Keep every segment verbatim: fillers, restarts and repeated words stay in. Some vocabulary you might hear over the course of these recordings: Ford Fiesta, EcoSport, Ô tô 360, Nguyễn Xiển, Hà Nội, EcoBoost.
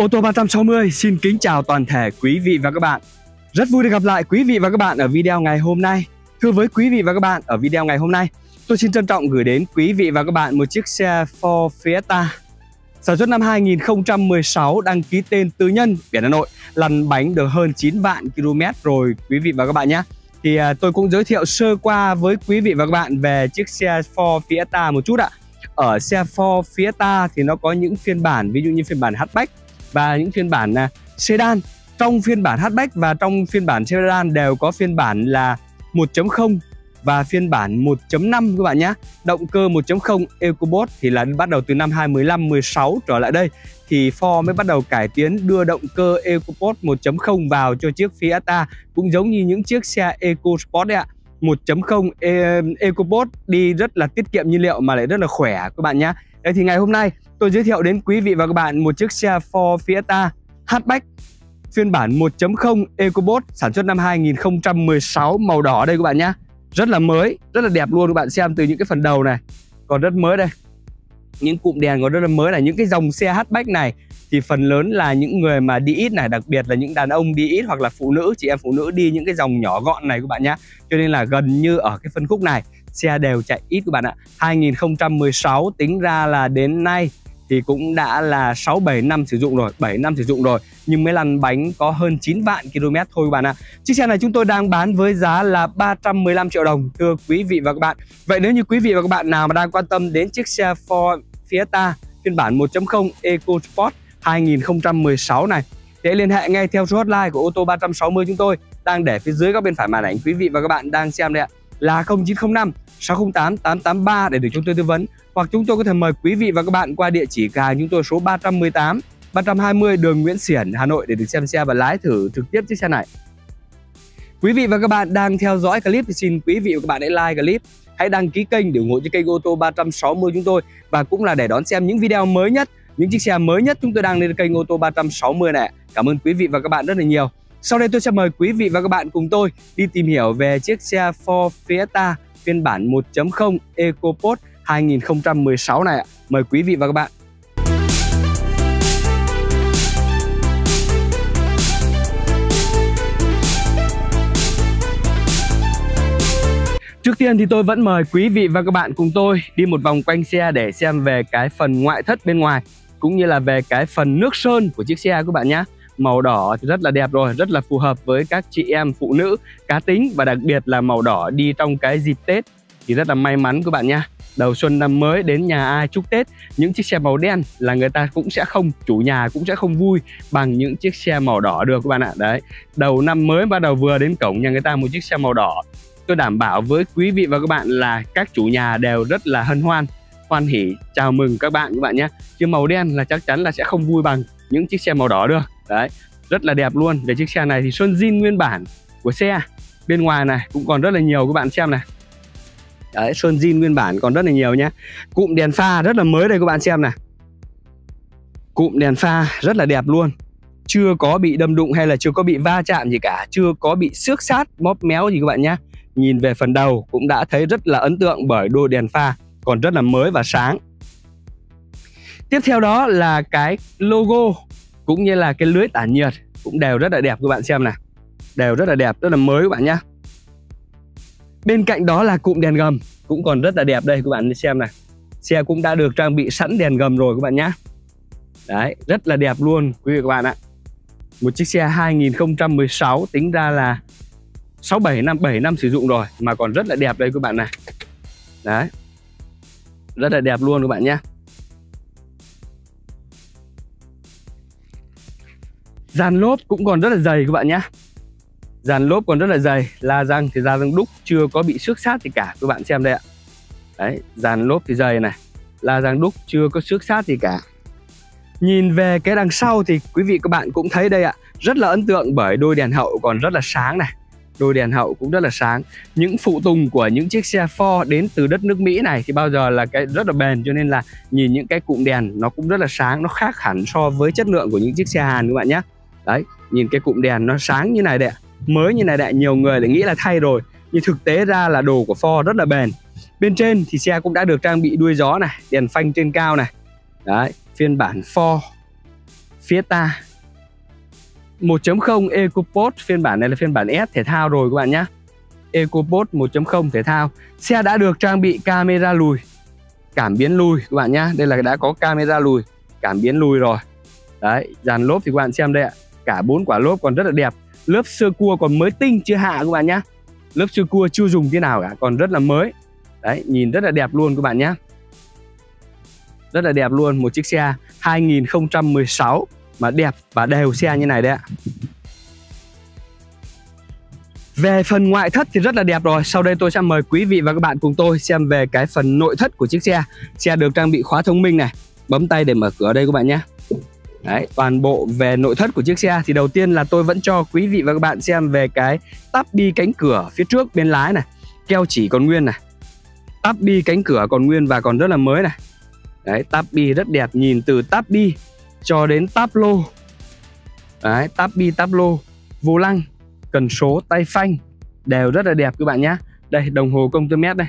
Ô tô ba trăm sáu mươi xin kính chào toàn thể quý vị và các bạn. Rất vui được gặp lại quý vị và các bạn ở video ngày hôm nay. Thưa với quý vị và các bạn, ở video ngày hôm nay, tôi xin trân trọng gửi đến quý vị và các bạn một chiếc xe Ford Fiesta sản xuất năm hai nghìn không trăm mười sáu, đăng ký tên tư nhân, biển Hà Nội, lăn bánh được hơn chín vạn ki lô mét rồi quý vị và các bạn nhé. Thì tôi cũng giới thiệu sơ qua với quý vị và các bạn về chiếc xe Ford Fiesta một chút ạ. Ở xe Ford Fiesta thì nó có những phiên bản, ví dụ như phiên bản hatchback và những phiên bản sedan. Trong phiên bản hatchback và trong phiên bản sedan đều có phiên bản là một chấm không và phiên bản một chấm năm các bạn nhé. Động cơ một chấm không EcoBoost thì là bắt đầu từ năm hai nghìn không trăm mười lăm mười sáu trở lại đây thì Ford mới bắt đầu cải tiến đưa động cơ EcoBoost một chấm không vào cho chiếc Fiesta, cũng giống như những chiếc xe EcoSport đấy ạ. một chấm không EcoBoost đi rất là tiết kiệm nhiên liệu mà lại rất là khỏe các bạn nhé. Đấy thì ngày hôm nay tôi giới thiệu đến quý vị và các bạn một chiếc xe Ford Fiesta hatchback phiên bản một chấm không EcoBoost sản xuất năm hai nghìn không trăm mười sáu, màu đỏ đây các bạn nhé. Rất là mới, rất là đẹp luôn các bạn, xem từ những cái phần đầu này còn rất mới đây. Những cụm đèn còn rất là mới này, những cái dòng xe hatchback này thì phần lớn là những người mà đi ít này, đặc biệt là những đàn ông đi ít hoặc là phụ nữ, chị em phụ nữ đi những cái dòng nhỏ gọn này các bạn nhé. Cho nên là gần như ở cái phân khúc này xe đều chạy ít các bạn ạ. hai nghìn không trăm mười sáu tính ra là đến nay thì cũng đã là sáu bảy năm sử dụng rồi, bảy năm sử dụng rồi, nhưng mới lăn bánh có hơn chín vạn ki lô mét thôi các bạn ạ. Chiếc xe này chúng tôi đang bán với giá là ba trăm mười lăm triệu đồng thưa quý vị và các bạn. Vậy nếu như quý vị và các bạn nào mà đang quan tâm đến chiếc xe Ford Fiesta phiên bản một chấm không EcoSport hai nghìn không trăm mười sáu này thì hãy liên hệ ngay theo số hotline của Ô tô ba trăm sáu mươi chúng tôi đang để phía dưới góc bên phải màn ảnh quý vị và các bạn đang xem đây ạ, là không chín không năm sáu không tám tám tám ba để được chúng tôi tư vấn, hoặc chúng tôi có thể mời quý vị và các bạn qua địa chỉ cửa hàng chúng tôi số ba trăm mười tám ba trăm hai mươi đường Nguyễn Xiển, Hà Nội để được xem xe và lái thử trực tiếp chiếc xe này. Quý vị và các bạn đang theo dõi clip thì xin quý vị và các bạn hãy like clip, hãy đăng ký kênh để ủng hộ cho kênh Ô tô ba trăm sáu mươi chúng tôi, và cũng là để đón xem những video mới nhất, những chiếc xe mới nhất chúng tôi đang lên kênh Ô tô ba trăm sáu mươi này. Cảm ơn quý vị và các bạn rất là nhiều. Sau đây tôi sẽ mời quý vị và các bạn cùng tôi đi tìm hiểu về chiếc xe Ford Fiesta phiên bản một chấm không EcoBoost hai nghìn không trăm mười sáu này ạ. Mời quý vị và các bạn. Trước tiên thì tôi vẫn mời quý vị và các bạn cùng tôi đi một vòng quanh xe để xem về cái phần ngoại thất bên ngoài, cũng như là về cái phần nước sơn của chiếc xe các bạn nhé. Màu đỏ thì rất là đẹp rồi, rất là phù hợp với các chị em phụ nữ cá tính, và đặc biệt là màu đỏ đi trong cái dịp Tết thì rất là may mắn các bạn nhé. Đầu xuân năm mới đến nhà ai chúc Tết, những chiếc xe màu đen là người ta cũng sẽ không, chủ nhà cũng sẽ không vui bằng những chiếc xe màu đỏ được các bạn ạ. Đấy, đầu năm mới bắt đầu vừa đến cổng nhà người ta một chiếc xe màu đỏ, tôi đảm bảo với quý vị và các bạn là các chủ nhà đều rất là hân hoan, hoan hỉ chào mừng các bạn các bạn nhé. Chứ màu đen là chắc chắn là sẽ không vui bằng những chiếc xe màu đỏ được. Đấy, rất là đẹp luôn. Về chiếc xe này thì sơn zin nguyên bản của xe bên ngoài này cũng còn rất là nhiều các bạn xem này. Đấy, sơn zin nguyên bản còn rất là nhiều nhé. Cụm đèn pha rất là mới đây các bạn xem này. Cụm đèn pha rất là đẹp luôn, chưa có bị đâm đụng hay là chưa có bị va chạm gì cả, chưa có bị xước sát, móp méo gì các bạn nhé. Nhìn về phần đầu cũng đã thấy rất là ấn tượng bởi đôi đèn pha còn rất là mới và sáng. Tiếp theo đó là cái logo cũng như là cái lưới tản nhiệt cũng đều rất là đẹp các bạn xem này. Đều rất là đẹp, rất là mới các bạn nhé. Bên cạnh đó là cụm đèn gầm cũng còn rất là đẹp đây các bạn xem này. Xe cũng đã được trang bị sẵn đèn gầm rồi các bạn nhé. Đấy, rất là đẹp luôn quý vị các bạn ạ. Một chiếc xe hai nghìn không trăm mười sáu tính ra là sáu bảy năm bảy năm sử dụng rồi mà còn rất là đẹp đây các bạn này. Đấy, rất là đẹp luôn các bạn nhé. Dàn lốp cũng còn rất là dày các bạn nhé. Dàn lốp còn rất là dày, la răng thì la răng đúc, chưa có bị xước sát gì cả các bạn xem đây ạ. Đấy, dàn lốp thì dày này, la răng đúc chưa có xước sát gì cả. Nhìn về cái đằng sau thì quý vị các bạn cũng thấy đây ạ, rất là ấn tượng bởi đôi đèn hậu còn rất là sáng này. Đôi đèn hậu cũng rất là sáng. Những phụ tùng của những chiếc xe Ford đến từ đất nước Mỹ này thì bao giờ là cái rất là bền, cho nên là nhìn những cái cụm đèn nó cũng rất là sáng, nó khác hẳn so với chất lượng của những chiếc xe Hàn các bạn nhé. Đấy, nhìn cái cụm đèn nó sáng như này đấy, mới như này đấy, nhiều người lại nghĩ là thay rồi, nhưng thực tế ra là đồ của Ford rất là bền. Bên trên thì xe cũng đã được trang bị đuôi gió này, đèn phanh trên cao này. Đấy, phiên bản Ford Fiesta một chấm không EcoSport, phiên bản này là phiên bản S thể thao rồi các bạn nhé. EcoSport một chấm không thể thao. Xe đã được trang bị camera lùi, cảm biến lùi các bạn nhé. Đây là đã có camera lùi, cảm biến lùi rồi. Đấy, dàn lốp thì các bạn xem đây ạ. Cả bốn quả lốp còn rất là đẹp. Lớp sơ cua còn mới tinh chưa hạ các bạn nhé. Lớp sơ cua chưa dùng thế nào cả, còn rất là mới. Đấy, nhìn rất là đẹp luôn các bạn nhé. Rất là đẹp luôn, một chiếc xe hai nghìn không trăm mười sáu mà đẹp và đều xe như này đấy ạ. Về phần ngoại thất thì rất là đẹp rồi. Sau đây tôi sẽ mời quý vị và các bạn cùng tôi xem về cái phần nội thất của chiếc xe. Xe được trang bị khóa thông minh này, bấm tay để mở cửa ở đây các bạn nhé. Đấy, toàn bộ về nội thất của chiếc xe thì đầu tiên là tôi vẫn cho quý vị và các bạn xem về cái tắp bi cánh cửa phía trước bên lái này. Keo chỉ còn nguyên này, tắp bi cánh cửa còn nguyên và còn rất là mới này. Đấy, tắp bi rất đẹp, nhìn từ tắp bi cho đến táp lô. Đấy, táp bi, táp lô, vô lăng, cần số, tay phanh đều rất là đẹp các bạn nhé. Đây, đồng hồ công tơ mét đây,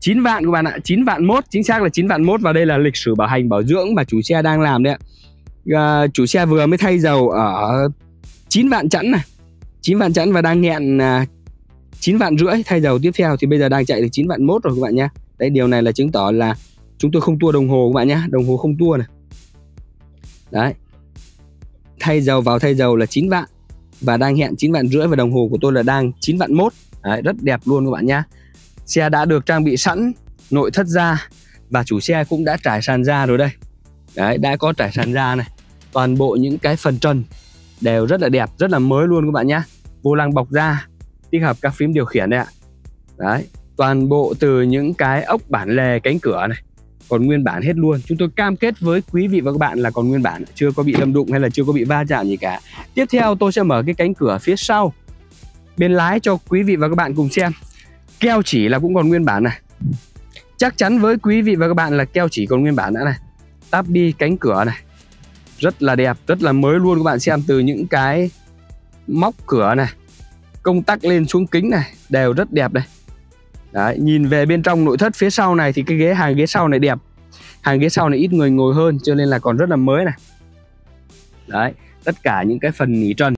chín vạn các bạn ạ, chín vạn mốt, chính xác là chín vạn mốt. Và đây là lịch sử bảo hành bảo dưỡng mà chủ xe đang làm đấy ạ. À, chủ xe vừa mới thay dầu ở chín vạn chẵn này, chín vạn chẵn và đang nghẹn chín vạn rưỡi thay dầu tiếp theo, thì bây giờ đang chạy được chín vạn mốt rồi các bạn nhé. Đấy, điều này là chứng tỏ là chúng tôi không tua đồng hồ các bạn nhé, đồng hồ không tua này. Đấy, thay dầu vào thay dầu là chín vạn và đang hẹn chín vạn rưỡi và đồng hồ của tôi là đang chín vạn mốt. Đấy, rất đẹp luôn các bạn nhé. Xe đã được trang bị sẵn nội thất da và chủ xe cũng đã trải sàn da rồi đây. Đấy, đã có trải sàn da này. Toàn bộ những cái phần trần đều rất là đẹp, rất là mới luôn các bạn nhé. Vô lăng bọc da, tích hợp các phím điều khiển đây ạ. Đấy, toàn bộ từ những cái ốc bản lề cánh cửa này còn nguyên bản hết luôn. Chúng tôi cam kết với quý vị và các bạn là còn nguyên bản, chưa có bị đâm đụng hay là chưa có bị va chạm gì cả. Tiếp theo tôi sẽ mở cái cánh cửa phía sau bên lái cho quý vị và các bạn cùng xem. Keo chỉ là cũng còn nguyên bản này. Chắc chắn với quý vị và các bạn là keo chỉ còn nguyên bản nữa này. Táp bi cánh cửa này rất là đẹp, rất là mới luôn các bạn xem, từ những cái móc cửa này, công tắc lên xuống kính này đều rất đẹp đây. Đấy, nhìn về bên trong nội thất phía sau này thì cái ghế hàng ghế sau này đẹp. Hàng ghế sau này ít người ngồi hơn cho nên là còn rất là mới này. Đấy, tất cả những cái phần nỉ trần